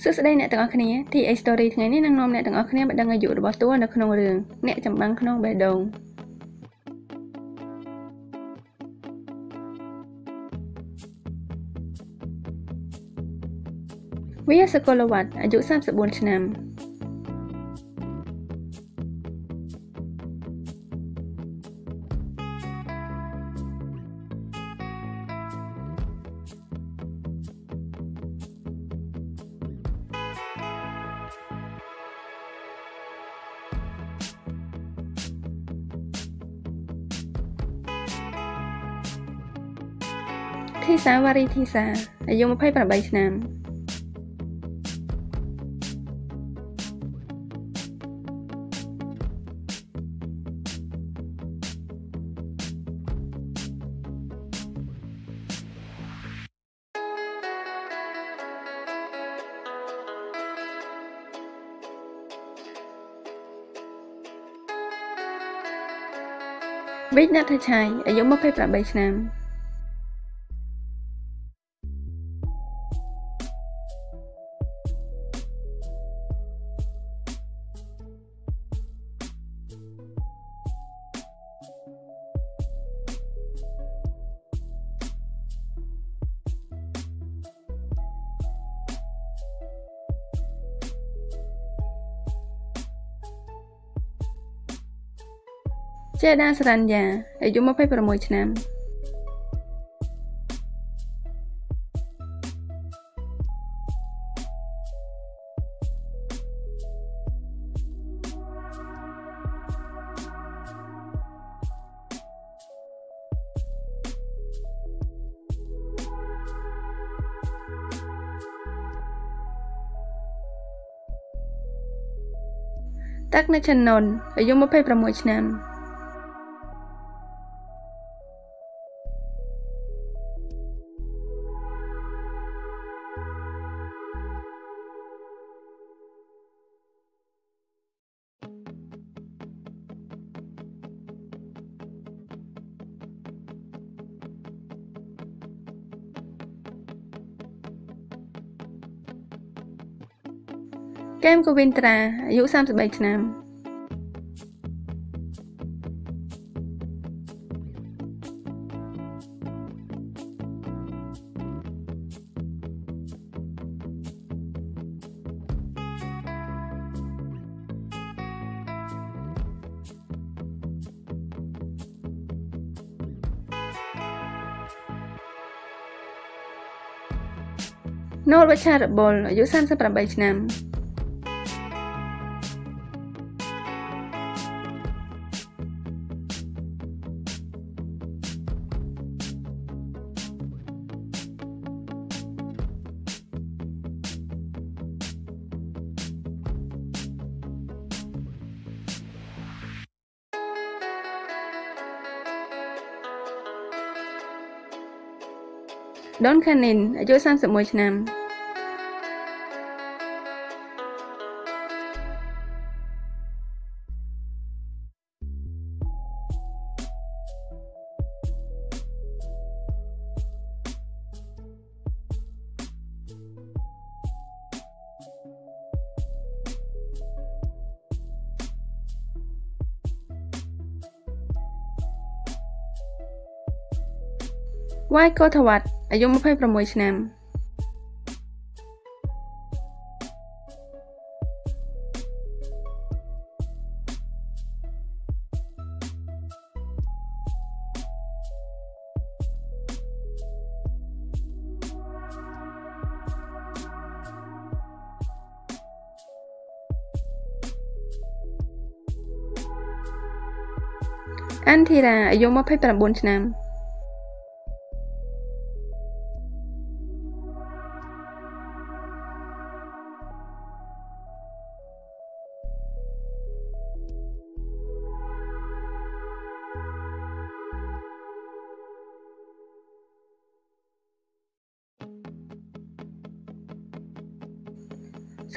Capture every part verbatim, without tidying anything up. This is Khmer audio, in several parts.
សួស្តីអ្នកទាំងអស់គ្នា ที เอช Story ថ្ងៃនេះនឹងនាំអ្នកទាំងអស់គ្នាមកដឹងអាយុរបស់តួនៅក្នុងរឿងអ្នកចម្បាំងក្នុងបេះដូង វា សកលវត្ត អាយុ សាមសិបបួន ឆ្នាំ ធីសាវ៉ារីធីសា អាយុ ម្ភៃប្រាំបី ឆ្នាំ វិជ្ជនាថឆៃ អាយុ ម្ភៃប្រាំបី ឆ្នាំ ចេដាសរញ្ញា អាយុ ម្ភៃប្រាំមួយ ឆ្នាំ តាក់ណេឆណុន អាយុ ម្ភៃប្រាំមួយ ឆ្នាំ កែមកូវិនត្រា អាយុ សាមសិបបី ឆ្នាំ ណូលវច្ឆារបល អាយុ សាមសិបប្រាំបី ឆ្នាំ ដនខានីន អាយុ សាមសិបមួយ ឆ្នាំ វ៉ៃកោថវត្ត អាយុ ម្ភៃប្រាំមួយ ឆ្នាំ អានធីរា អាយុ ម្ភៃប្រាំបួន ឆ្នាំ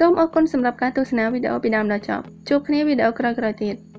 សូមអរគុណសម្រាប់ការទស្សនាវីដេអូពីដើមដល់ចប់ជួបគ្នាវីដេអូក្រោយៗទៀត